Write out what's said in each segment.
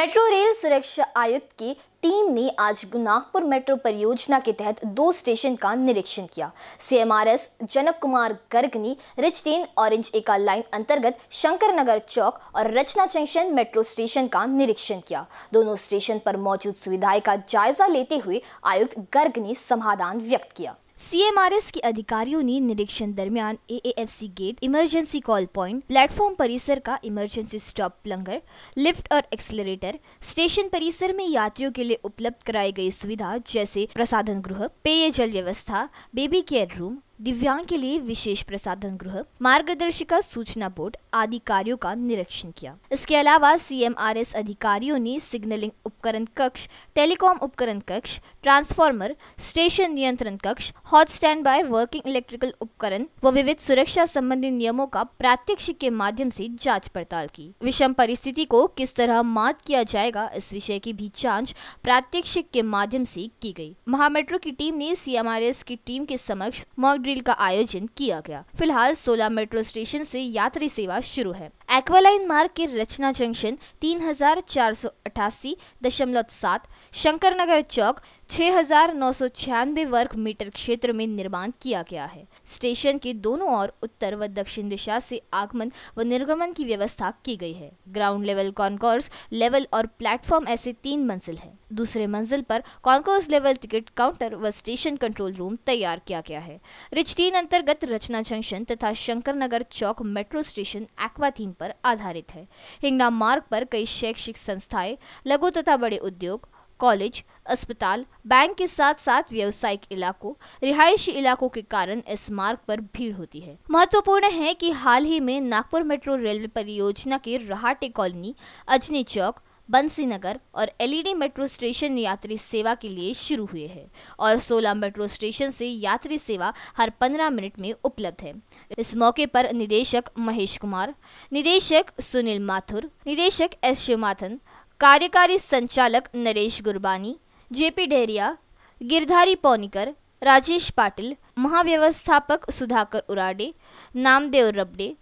Metro rail सुरक्षा आयुक्त की टीम ने आज नागपुर मेट्रो परियोजना के तहत 2 स्टेशन का निरीक्षण किया। CMRS जनक कुमार गर्ग ने रिचटेन ऑरेंज लाइन अंतर्गत शंकर नगर चौक और रचना जंक्शन मेट्रो स्टेशन का निरीक्षण किया। दोनों स्टेशन पर मौजूद सुविधाएं का जायजा लेते हुए आयुक्त गर्ग ने समाधान व्यक्त किया। CMRS के अधिकारियों ने निरीक्षण दरमियान AFC gate, emergency call point, platform परिसर का इमरजेंसी स्टॉप प्लंगर, लिफ्ट और एक्सेलरेटर, स्टेशन परिसर में यात्रियों के लिए उपलब्ध कराई गई सुविधा जैसे प्रसाधन गृह, पेयजल व्यवस्था, बेबी केयर रूम, दिव्यांग के लिए विशेष प्रसाधन गृह, मार्गदर्शिका सूचना बोर्ड आदि कार्यों का निरीक्षण किया। इसके अलावा CMRS अधिकारियों ने सिग्नलिंग उपकरण कक्ष, टेलीकॉम उपकरण कक्ष, ट्रांसफार्मर, स्टेशन नियंत्रण कक्ष, hot standby, working electrical उपकरण व विविध सुरक्षा संबंधी नियमों का प्रात्यक्षिक के माध्यम से जांच पड़ताल की। विषम परिस्थिति को किस तरह मात किया जाएगा इस विषय की भी जाँच प्रात्यक्षिक के माध्यम से की गयी। महामेट्रो की टीम ने CMRS की टीम के समक्ष मॉक का आयोजन किया गया। फिलहाल 16 मेट्रो स्टेशन से यात्री सेवा शुरू है। एक्वालाइन मार्ग के रचना जंक्शन 3488.7, शंकर नगर चौक 6996 वर्ग मीटर क्षेत्र में निर्माण किया गया है। स्टेशन के दोनों ओर उत्तर व दक्षिण दिशा से आगमन व निर्गमन की व्यवस्था की गई है। ग्राउंड लेवल, कॉन्कोर्स लेवल और प्लेटफॉर्म ऐसे 3 मंजिल है। दूसरे मंजिल पर कॉन्कोर्स लेवल टिकट काउंटर व स्टेशन कंट्रोल रूम तैयार किया गया है। रिचटीन अंतर्गत रचना जंक्शन तथा शंकर नगर चौक मेट्रो स्टेशन एक्वाथीन पर आधारित है। हिंगना मार्ग पर कई शैक्षिक संस्थाएं, लघु तथा बड़े उद्योग, कॉलेज, अस्पताल, बैंक के साथ साथ व्यावसायिक इलाकों, रिहायशी इलाकों के कारण इस मार्ग पर भीड़ होती है। महत्वपूर्ण है कि हाल ही में नागपुर मेट्रो रेलवे परियोजना के रहाटे कॉलोनी, अजनी चौक, बंसीनगर और LED मेट्रो स्टेशन यात्री सेवा के लिए शुरू हुए हैं और 16 मेट्रो स्टेशन से यात्री सेवा हर 15 मिनट में उपलब्ध है। इस मौके पर निदेशक महेश कुमार, निदेशक सुनील माथुर, निदेशक S शिव माथन, कार्यकारी संचालक नरेश गुरबानी, JP डेरिया, गिरधारी पौनिकर, राजेश पाटिल, महाव्यवस्थापक सुधाकर उराडे, नामदेव रबडे,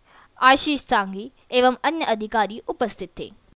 आशीष सांघी एवं अन्य अधिकारी उपस्थित थे।